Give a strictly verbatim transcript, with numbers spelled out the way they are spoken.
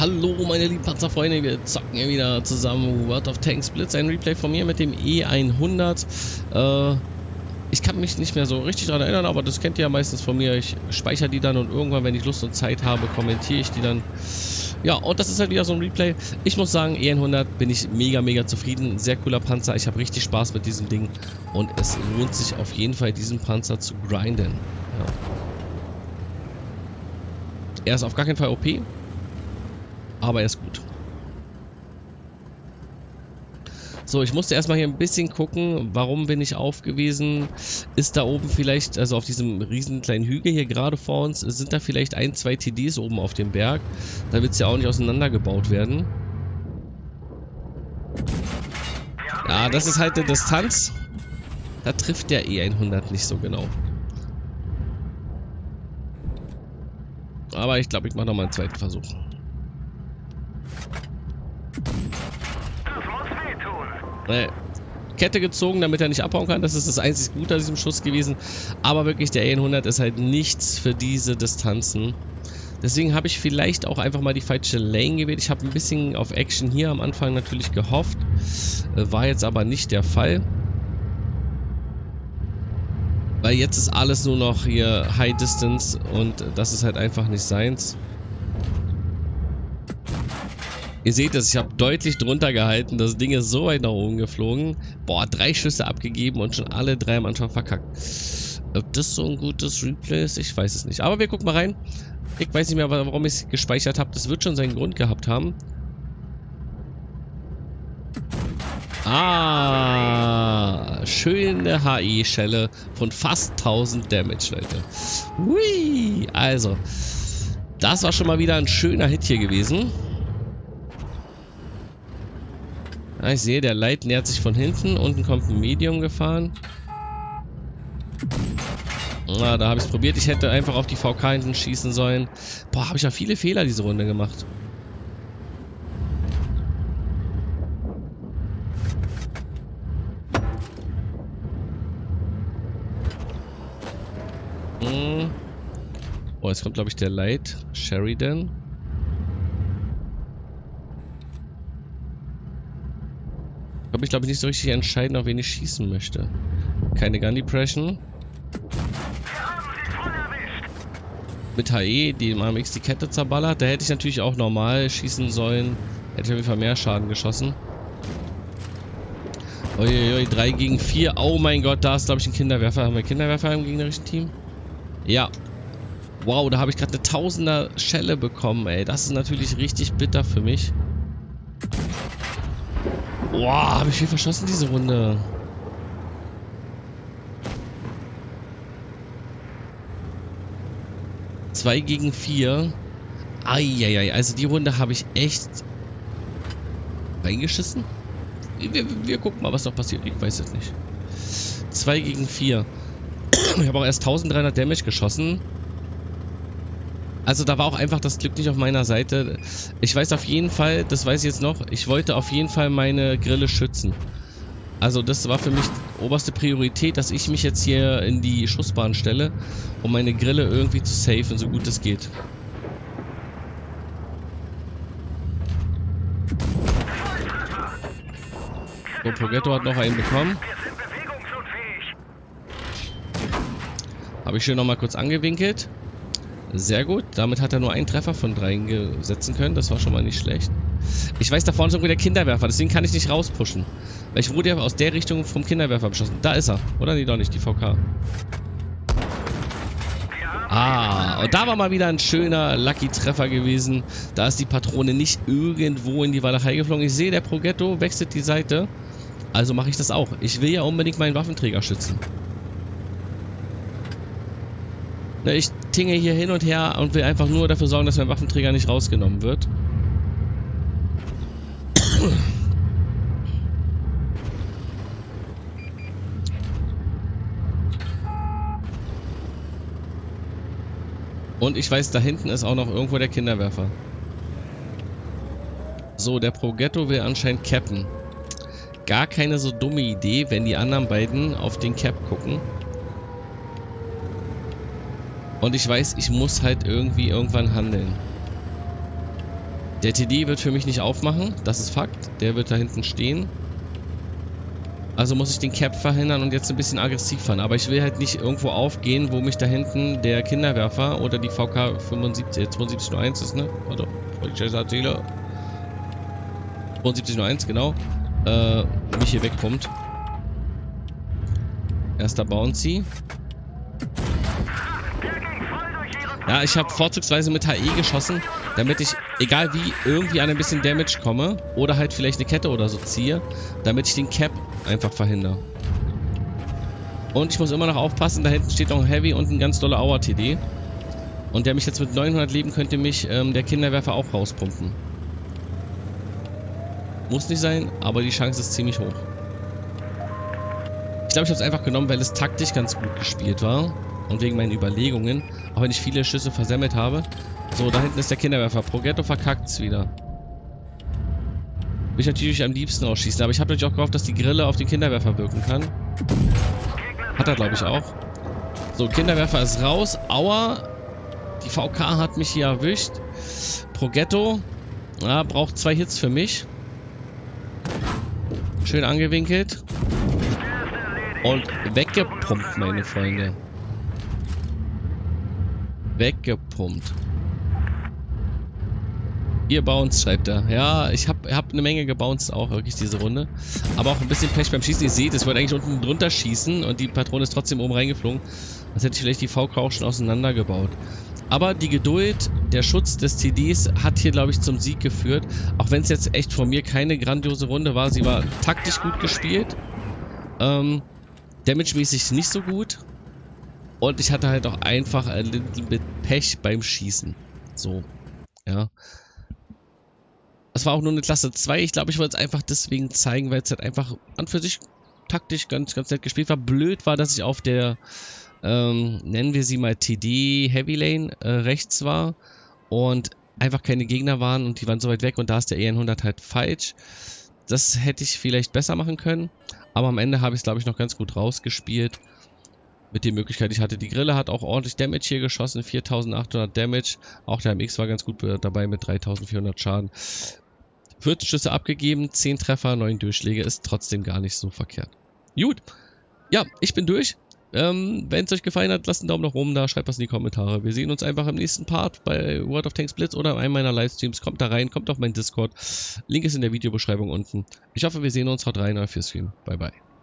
Hallo meine lieben Panzerfreunde, wir zocken hier wieder zusammen World of Tanks Blitz, ein Replay von mir mit dem E hundert. Äh, ich kann mich nicht mehr so richtig daran erinnern, aber das kennt ihr ja meistens von mir. Ich speichere die dann und irgendwann, wenn ich Lust und Zeit habe, kommentiere ich die dann. Ja, und das ist halt wieder so ein Replay. Ich muss sagen, E hundert bin ich mega, mega zufrieden. Sehr cooler Panzer, ich habe richtig Spaß mit diesem Ding und es lohnt sich auf jeden Fall, diesen Panzer zu grinden. Ja. Er ist auf gar keinen Fall O P. Aber er ist gut. So, ich musste erstmal hier ein bisschen gucken, warum bin ich auf gewesen. Ist da oben vielleicht, also auf diesem riesen kleinen Hügel hier gerade vor uns, sind da vielleicht ein, zwei T Ds oben auf dem Berg. Da wird es ja auch nicht auseinandergebaut werden. Ja, das ist halt eine Distanz. Da trifft der E hundert nicht so genau. Aber ich glaube, ich mache nochmal einen zweiten Versuch. Kette gezogen, damit er nicht abhauen kann. Das ist das einzig Gute an diesem Schuss gewesen. Aber wirklich, der E hundert ist halt nichts für diese Distanzen. Deswegen habe ich vielleicht auch einfach mal die falsche Lane gewählt. Ich habe ein bisschen auf Action hier am Anfang natürlich gehofft. War jetzt aber nicht der Fall. Weil jetzt ist alles nur noch hier High Distance und das ist halt einfach nicht seins. Ihr seht es, ich habe deutlich drunter gehalten, das Ding ist so weit nach oben geflogen. Boah, drei Schüsse abgegeben und schon alle drei am Anfang verkackt. Ob das so ein gutes Replay ist, ich weiß es nicht. Aber wir gucken mal rein. Ich weiß nicht mehr, warum ich es gespeichert habe. Das wird schon seinen Grund gehabt haben. Ah, schöne H I-Schelle von fast tausend Damage, Leute. Hui, also, das war schon mal wieder ein schöner Hit hier gewesen. Ich sehe, der Light nähert sich von hinten. Unten kommt ein Medium gefahren. Na, da habe ich es probiert. Ich hätte einfach auf die V K hinten schießen sollen. Boah, habe ich ja viele Fehler diese Runde gemacht. Hm. Oh, jetzt kommt, glaube ich, der Light. Sheridan. Ich glaube, ich glaube nicht so richtig entscheiden, auf wen ich schießen möchte. Keine Gun Depression. Mit H E, die im A M X die Kette zerballert. Da hätte ich natürlich auch normal schießen sollen. Hätte ich auf jeden Fall mehr Schaden geschossen. Uiuiui, drei gegen vier. Oh mein Gott, da ist, glaube ich, ein Kinderwerfer. Haben wir Kinderwerfer im gegnerischen Team? Ja. Wow, da habe ich gerade eine Tausender Schelle bekommen, ey. Das ist natürlich richtig bitter für mich. Wow, habe ich viel verschossen diese Runde. zwei gegen vier. Eieiei, also die Runde habe ich echt reingeschissen. Wir, wir gucken mal, was noch passiert. Ich weiß es nicht. zwei gegen vier. Ich habe auch erst dreizehnhundert Damage geschossen. Also da war auch einfach das Glück nicht auf meiner Seite. Ich weiß auf jeden Fall, das weiß ich jetzt noch, ich wollte auf jeden Fall meine Grille schützen. Also das war für mich oberste Priorität, dass ich mich jetzt hier in die Schussbahn stelle, um meine Grille irgendwie zu safen, so gut es geht. So, Progetto hat noch einen bekommen. Habe ich schön nochmal kurz angewinkelt. Sehr gut. Damit hat er nur einen Treffer von dreien setzen können. Das war schon mal nicht schlecht. Ich weiß, da vorne ist irgendwie der Kinderwerfer. Deswegen kann ich nicht rauspushen. Weil ich wurde ja aus der Richtung vom Kinderwerfer beschossen. Da ist er. Oder? Nee, doch nicht. Die V K. Ah, und da war mal wieder ein schöner Lucky-Treffer gewesen. Da ist die Patrone nicht irgendwo in die Walachei geflogen. Ich sehe, der Progetto wechselt die Seite. Also mache ich das auch. Ich will ja unbedingt meinen Waffenträger schützen. Ich tinge hier hin und her und will einfach nur dafür sorgen, dass mein Waffenträger nicht rausgenommen wird. Und ich weiß, da hinten ist auch noch irgendwo der Kinderwerfer. So, der Progetto will anscheinend cappen. Gar keine so dumme Idee, wenn die anderen beiden auf den Cap gucken. Und ich weiß, ich muss halt irgendwie irgendwann handeln. Der T D wird für mich nicht aufmachen, das ist Fakt. Der wird da hinten stehen. Also muss ich den Cap verhindern und jetzt ein bisschen aggressiv fahren. Aber ich will halt nicht irgendwo aufgehen, wo mich da hinten der Kinderwerfer oder die V K fünfundsiebzig, zweiundsiebzig null eins ist, ne? Warte, wollte ich scheiße erzählen. sieben zwei null eins, genau. Äh, mich hier wegkommt. Erster Bouncy. Ja, ich habe vorzugsweise mit H E geschossen, damit ich, egal wie, irgendwie an ein bisschen Damage komme. Oder halt vielleicht eine Kette oder so ziehe, damit ich den Cap einfach verhindere. Und ich muss immer noch aufpassen, da hinten steht noch ein Heavy und ein ganz doller Hour T D. Und der mich jetzt mit neunhundert Leben könnte mich ähm, der Kinderwerfer auch rauspumpen. Muss nicht sein, aber die Chance ist ziemlich hoch. Ich glaube, ich habe es einfach genommen, weil es taktisch ganz gut gespielt war. Und wegen meinen Überlegungen. Auch wenn ich viele Schüsse versemmelt habe. So, da hinten ist der Kinderwerfer. Progetto verkackt es wieder. Will ich natürlich am liebsten ausschießen. Aber ich habe natürlich auch gehofft, dass die Grille auf den Kinderwerfer wirken kann. Hat er, glaube ich, auch. So, Kinderwerfer ist raus. Aua. Die V K hat mich hier erwischt. Progetto. Ja, braucht zwei Hits für mich. Schön angewinkelt. Und weggepumpt, meine Freunde. Weggepumpt. Ihr Bounce, schreibt er. Ja, ich habe hab eine Menge gebounced auch wirklich diese Runde. Aber auch ein bisschen Pech beim Schießen. Ihr seht, ich wollte eigentlich unten drunter schießen und die Patrone ist trotzdem oben reingeflogen. Das hätte ich vielleicht die V K auch schon auseinandergebaut. Aber die Geduld, der Schutz des T Ds hat hier, glaube ich, zum Sieg geführt. Auch wenn es jetzt echt von mir keine grandiose Runde war. Sie war taktisch gut gespielt. Ähm, Damage-mäßig nicht so gut. Und ich hatte halt auch einfach ein little bit Pech beim Schießen. So, ja. Es war auch nur eine Klasse zwei. Ich glaube, ich wollte es einfach deswegen zeigen, weil es halt einfach an für sich taktisch ganz, ganz nett gespielt war. Blöd war, dass ich auf der... Ähm, nennen wir sie mal T D Heavy Lane äh, rechts war und einfach keine Gegner waren und die waren so weit weg und da ist der E hundert halt falsch. Das hätte ich vielleicht besser machen können, aber am Ende habe ich es, glaube ich, noch ganz gut rausgespielt mit der Möglichkeit, ich hatte. Die Grille hat auch ordentlich Damage hier geschossen, viertausendachthundert Damage, auch der A M X war ganz gut dabei mit dreitausendvierhundert Schaden. vierzig Schüsse abgegeben, zehn Treffer, neun Durchschläge, ist trotzdem gar nicht so verkehrt. Gut, ja, ich bin durch. Ähm, wenn es euch gefallen hat, lasst einen Daumen nach oben da, schreibt was in die Kommentare. Wir sehen uns einfach im nächsten Part bei World of Tanks Blitz oder in einem meiner Livestreams. Kommt da rein, kommt auf meinen Discord. Link ist in der Videobeschreibung unten. Ich hoffe, wir sehen uns. Haut rein, euer Stream. Bye, bye.